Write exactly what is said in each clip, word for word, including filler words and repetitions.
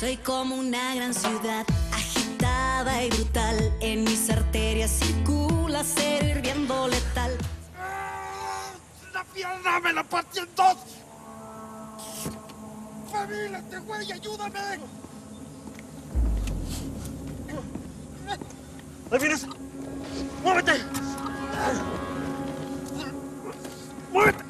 Soy como una gran ciudad, agitada y brutal. En mis arterias circula ser hirviendo letal. ¡Ah! ¡La pierna me la partí en dos! ¡Familia, te güey, ayúdame! ¡Ahí vienes! ¡Muévete! ¡Muévete!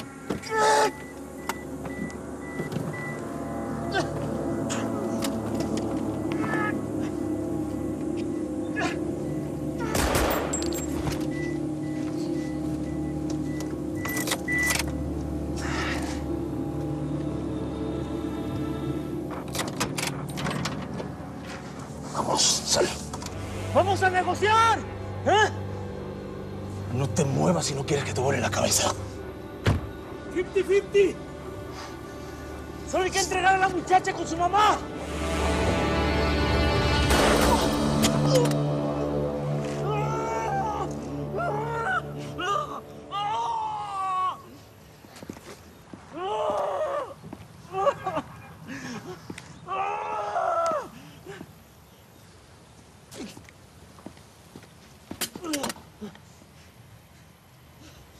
Vamos, sal. ¡Vamos a negociar! ¿Eh? No te muevas si no quieres que te vuele la cabeza. cincuenta cincuenta. Solo hay que entregar a la muchacha con su mamá.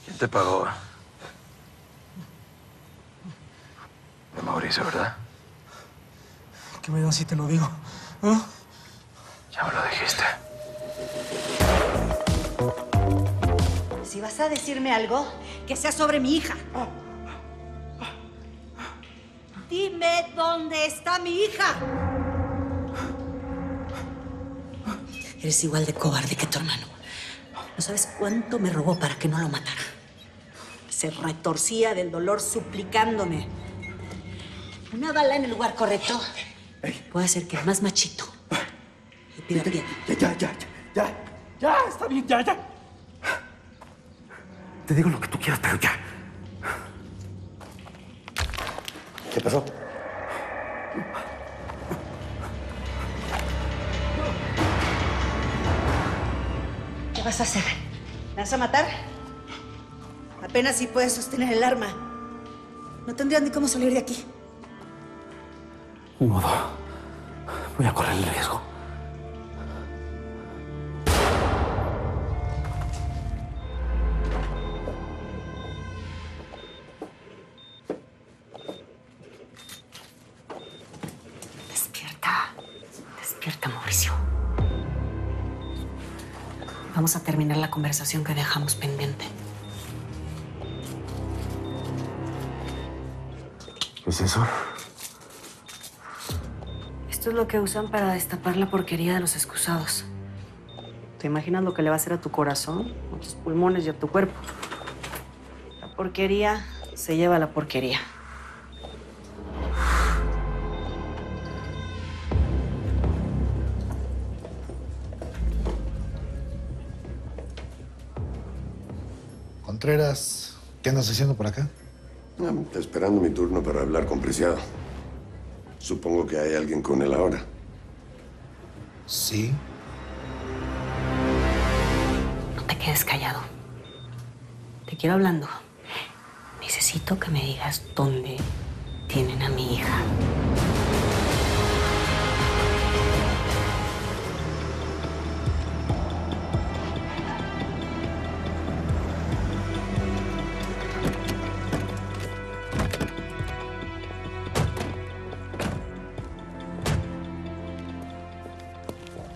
¿Quién te pagó? De Mauricio, ¿verdad? ¿Qué me dan si te lo digo? ¿Eh? Ya me lo dijiste. Si vas a decirme algo, que sea sobre mi hija. Dime dónde está mi hija. Eres igual de cobarde que tu hermano. No sabes cuánto me robó para que no lo matara. Se retorcía del dolor suplicándome. Una bala en el lugar correcto puede hacer que es más machito y pida piedad. Ya, ya, ya, ya, ya, está bien, ya, ya. Te digo lo que tú quieras, pero ya. ¿Qué pasó? ¿Qué vas a hacer? ¿Me vas a matar? Apenas si puedes sostener el arma. No tendrías ni cómo salir de aquí. Ni modo. Voy a correr el riesgo. Despierta. Despierta, Mauricio. Vamos a terminar la conversación que dejamos pendiente. ¿Qué es eso? Esto es lo que usan para destapar la porquería de los excusados. ¿Te imaginas lo que le va a hacer a tu corazón, a tus pulmones y a tu cuerpo? La porquería se lleva a la porquería. Contreras, ¿qué andas haciendo por acá? No, esperando mi turno para hablar con Preciado. Supongo que hay alguien con él ahora. Sí. No te quedes callado. Te quiero hablando. Necesito que me digas dónde tienen a mi hija.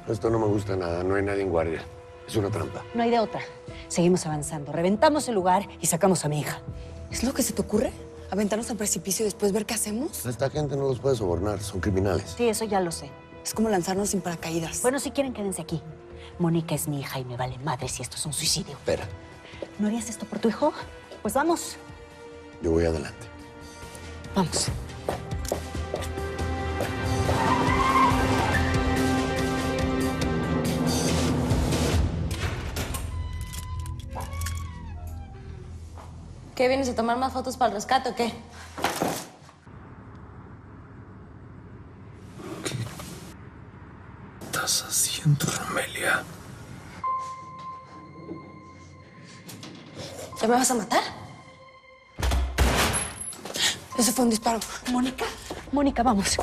Esto no me gusta nada. No hay nadie en guardia. Es una trampa. No hay de otra. Seguimos avanzando. Reventamos el lugar y sacamos a mi hija. ¿Es lo que se te ocurre? ¿Aventarnos al precipicio y después ver qué hacemos? A esta gente no los puede sobornar. Son criminales. Sí, eso ya lo sé. Es como lanzarnos sin paracaídas. Bueno, si quieren, quédense aquí. Mónica es mi hija y me vale madre si esto es un suicidio. Espera. ¿No harías esto por tu hijo? Pues vamos. Yo voy adelante. Vamos. ¿Qué, vienes a tomar más fotos para el rescate o qué? ¿Qué estás haciendo, Romelia? ¿Ya me vas a matar? Ese fue un disparo. Mónica, Mónica, vamos.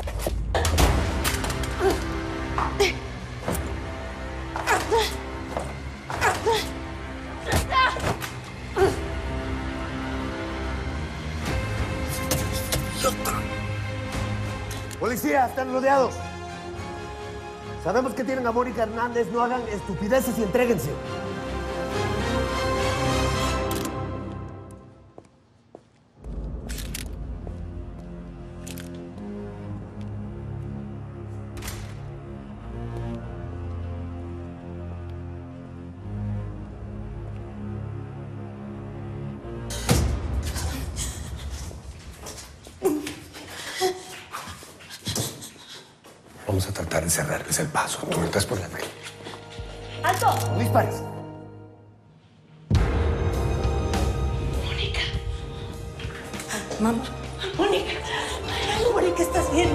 ¡Policía! ¡Están rodeados! Sabemos que tienen a Mónica Hernández. No hagan estupideces y entréguense. Vamos a tratar de cerrarles el paso. Tú entras por la calle. ¡Alto! ¡No dispares! Mónica. Mamá. Mónica. Mónica, ¿estás bien?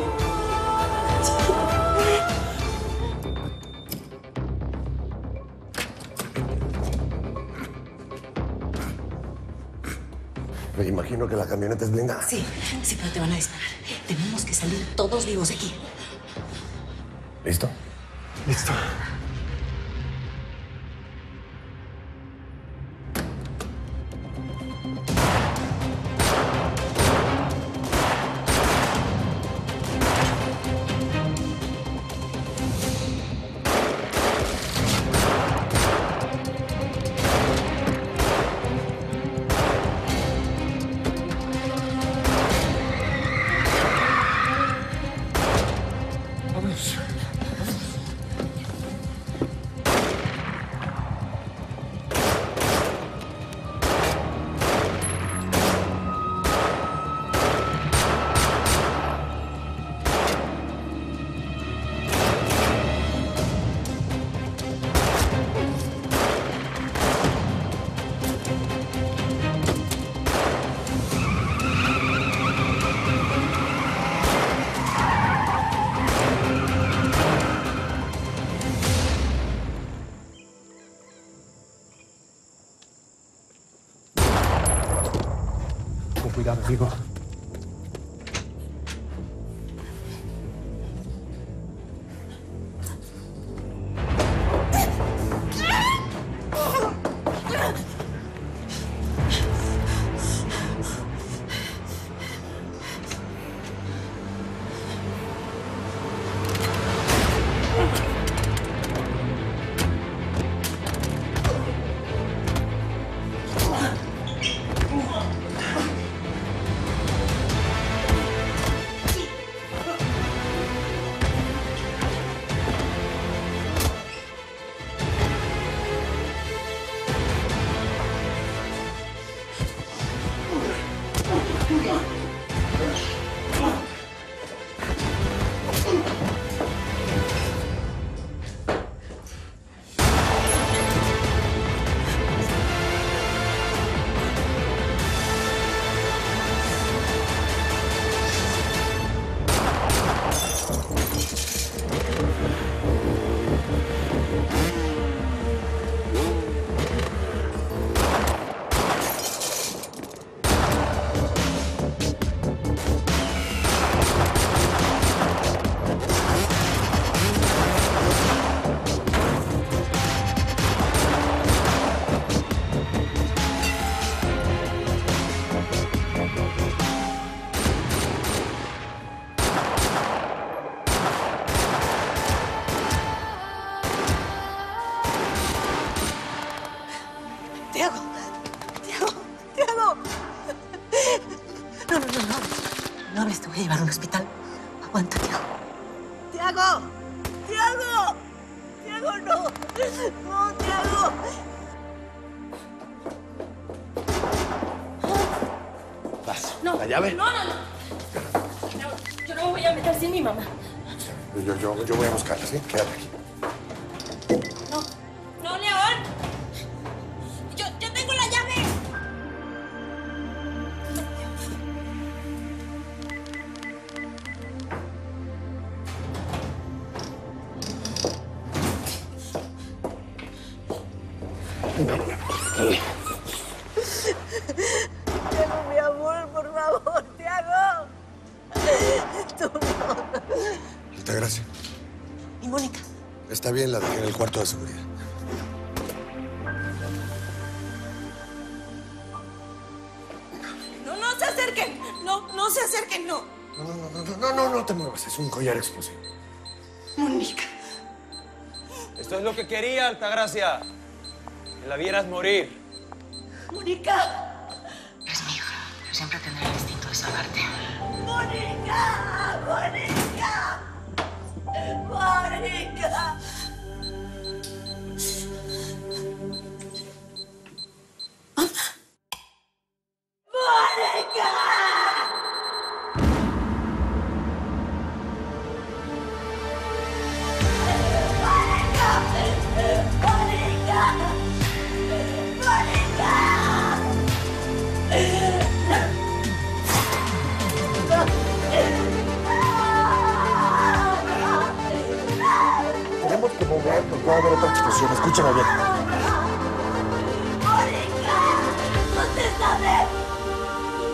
Me imagino que la camioneta es blindada. Sí, sí, pero te van a disparar. Tenemos que salir todos vivos de aquí. ¿Listo? Listo. Cuidado, amigo. No, no, no. Yo no me voy a meter sin mi mamá. Yo, yo, yo voy a buscarla, ¿sí? Quédate aquí. No, no, León. Yo, yo tengo la llave. ¿Y Mónica? Está bien, la dejé en el cuarto de seguridad. No, no se acerquen. No, no se acerquen, no. No, no, no, no, no, no te muevas. Es un collar explosivo. Mónica. Esto es lo que quería, Altagracia. Que la vieras morir. Mónica. Es mi hija. Yo siempre tendré el instinto de salvarte. Mónica. Mónica. Mónica. Va a haber otra explosión, escúchame bien. ¡Mónica! ¡No te sabes!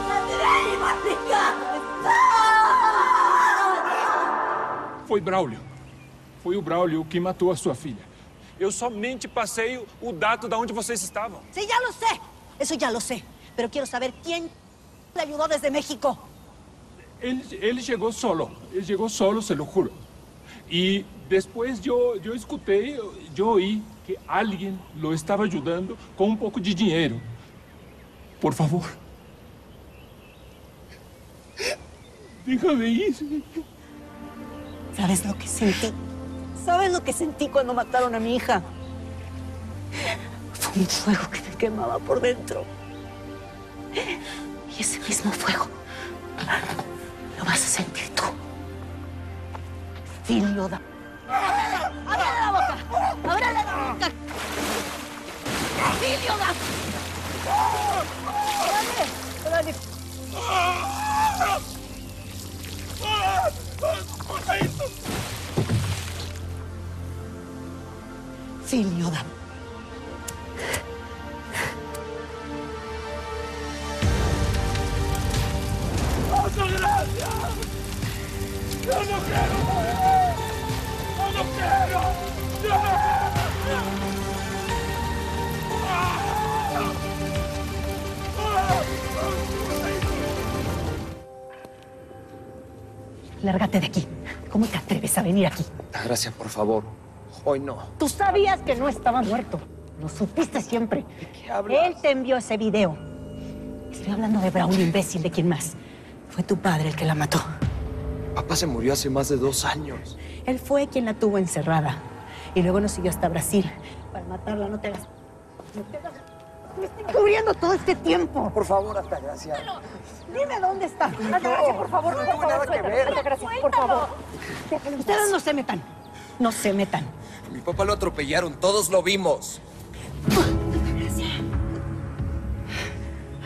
¡André, Mónica! Foi Braulio. Foi o Braulio que matou a sua filha. Eu somente passei o dado de onde vocês estavam. Sí, ya lo sé. Eso ya lo sé. Pero quiero saber quién le ayudó desde México. Él, él llegó solo. Él llegó solo, se lo juro. Y después yo, yo escuché, yo oí que alguien lo estaba ayudando con un poco de dinero. Por favor. Déjame ir. ¿Sabes lo que sentí? ¿Sabes lo que sentí cuando mataron a mi hija? Fue un fuego que me quemaba por dentro. Y ese mismo fuego lo vas a sentir tú. Filho da... ¡Abre la boca! ¡Abre la boca! ¡Filho da... ¡Órale! ¡Órale! Filho da... ¡Altagracia! ¡Yo no quiero morir! ¡No quiero! ¡No! Lárgate de aquí. ¿Cómo te atreves a venir aquí? Altagracia, por favor. Hoy no. Tú sabías que no estaba muerto. Lo supiste siempre. ¿De qué hablas? Él te envió ese video. Estoy hablando de Braulio, imbécil, ¿de quién más? Fue tu padre el que la mató. Papá se murió hace más de dos años. Él fue quien la tuvo encerrada. Y luego nos siguió hasta Brasil. Para matarla, no te hagas... No te hagas... Me estoy cubriendo todo este tiempo. Por favor, Altagracia. Dime dónde está. Altagracia, por favor. No tengo nada que ver. Altagracia, por favor. Ustedes no se metan. No se metan. A mi papá lo atropellaron. Todos lo vimos. Altagracia.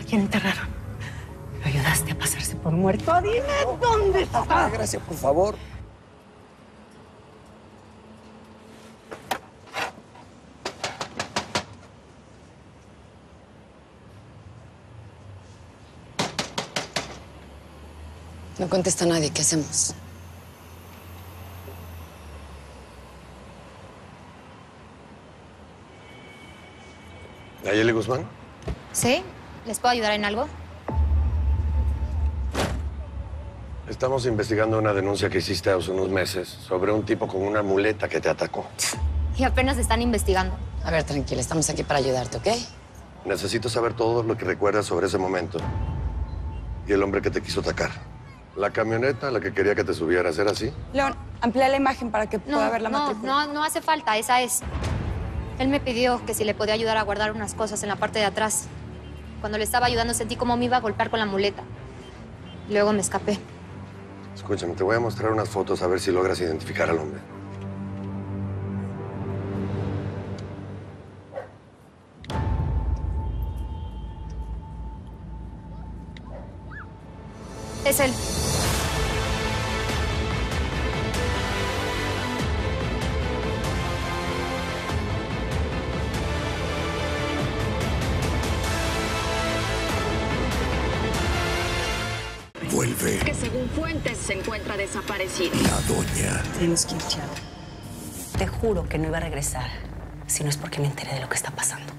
¿A quién enterraron? ¿Lo ayudaste a pasarse por muerto? Dime dónde está. Altagracia, por favor. No contesta a nadie. ¿Qué hacemos? ¿Ayeli Guzmán? Sí. ¿Les puedo ayudar en algo? Estamos investigando una denuncia que hiciste hace unos meses sobre un tipo con una muleta que te atacó. Y apenas están investigando. A ver, tranquila. Estamos aquí para ayudarte, ¿ok? Necesito saber todo lo que recuerdas sobre ese momento. Y el hombre que te quiso atacar. La camioneta, la que quería que te subieras, ¿era así? León, amplía la imagen para que pueda no, ver la no, matrícula. No, no hace falta, esa es. Él me pidió que si le podía ayudar a guardar unas cosas en la parte de atrás. Cuando le estaba ayudando sentí cómo me iba a golpear con la muleta. Luego me escapé. Escúchame, te voy a mostrar unas fotos a ver si logras identificar al hombre. Es él. Vuelve. Que según fuentes se encuentra desaparecida. La doña. Tenemos que echarla. Te juro que no iba a regresar si no es porque me enteré de lo que está pasando.